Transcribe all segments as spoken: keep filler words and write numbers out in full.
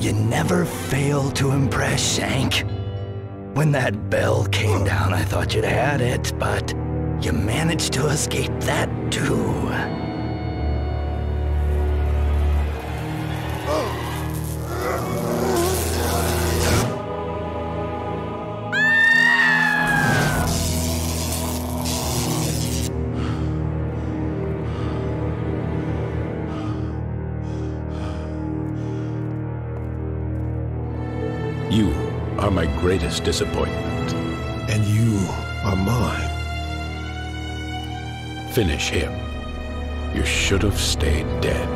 You never fail to impress, Shank. When that bell came down, I thought you'd had it, but you managed to escape that too. You are my greatest disappointment. And you are mine. Finish him. You should have stayed dead.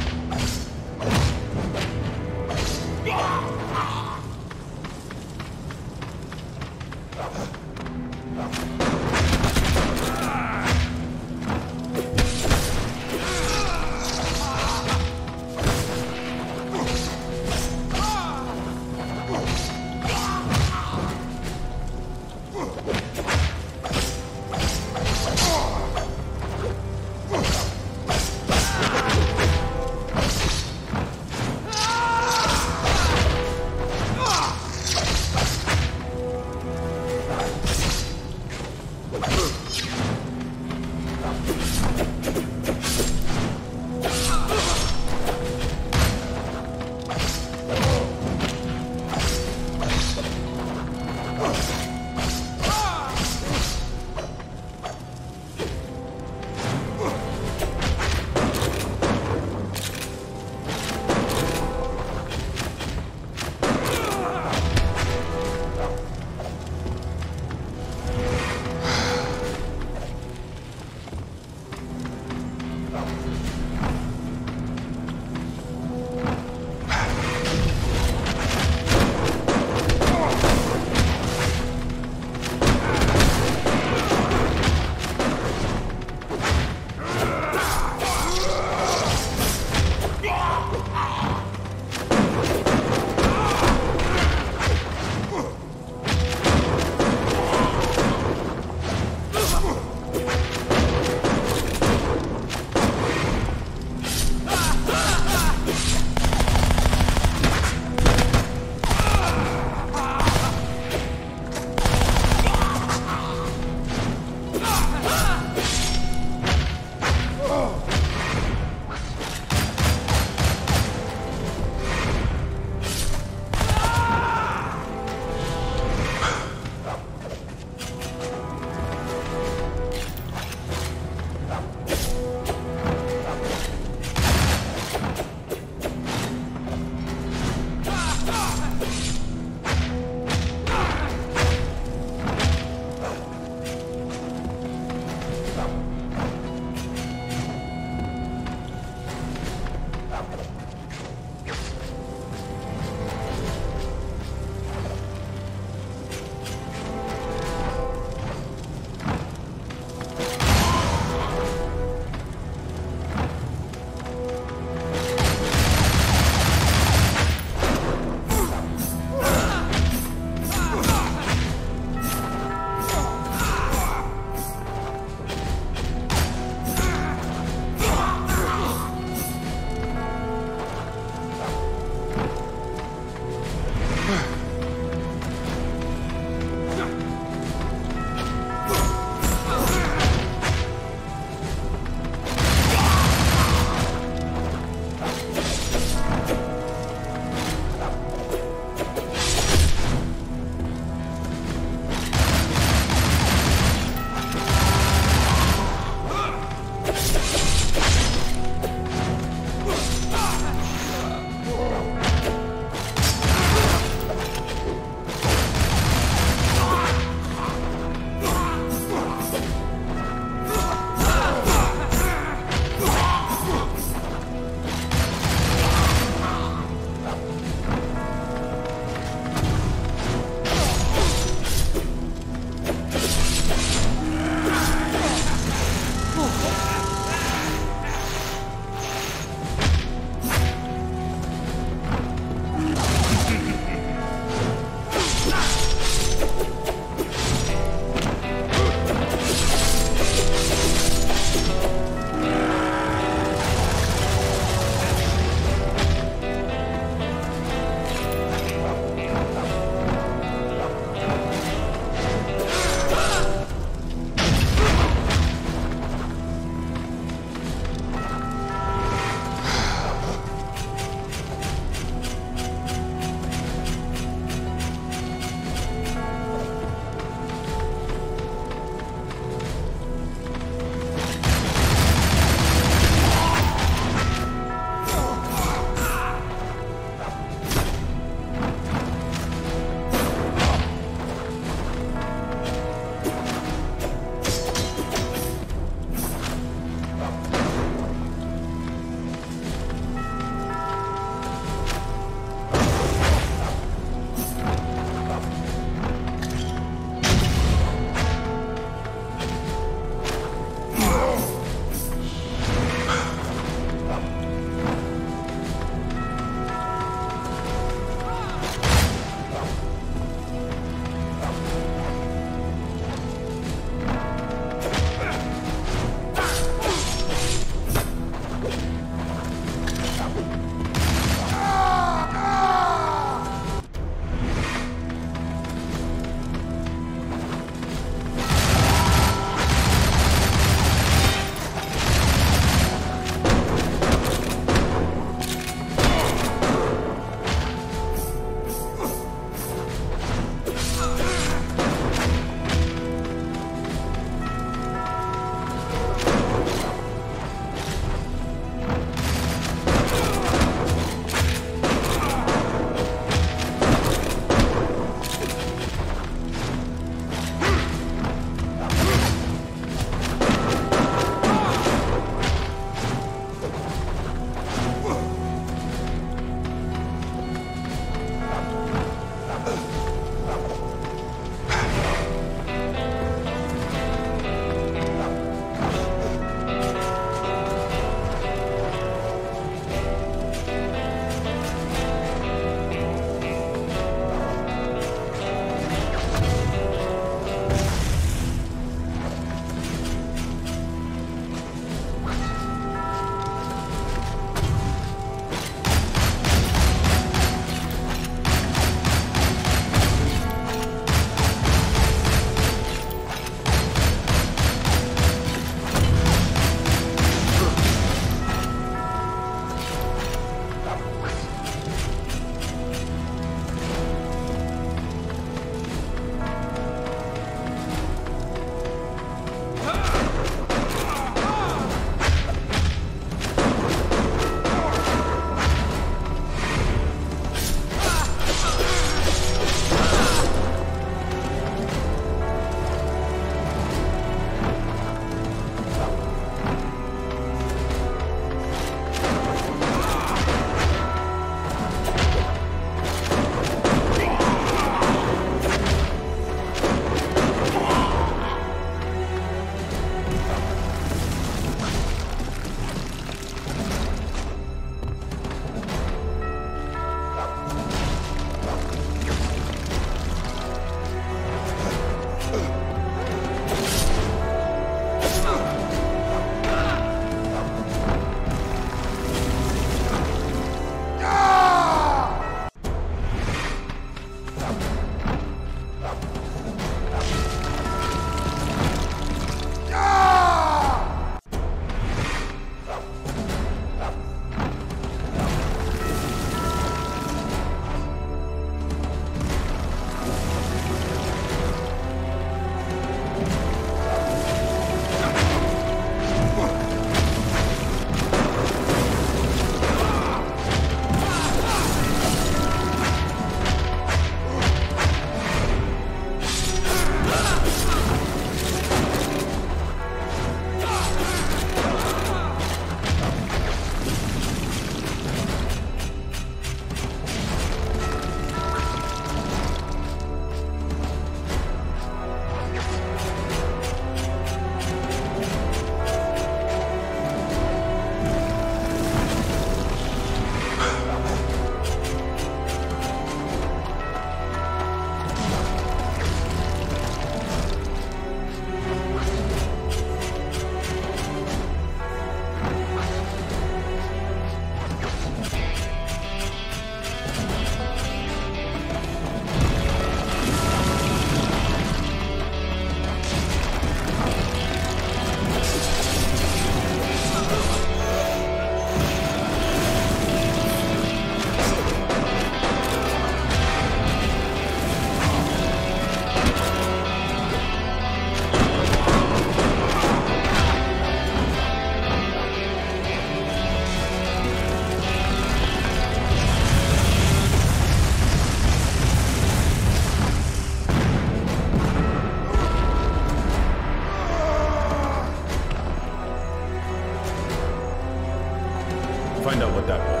find out what that was.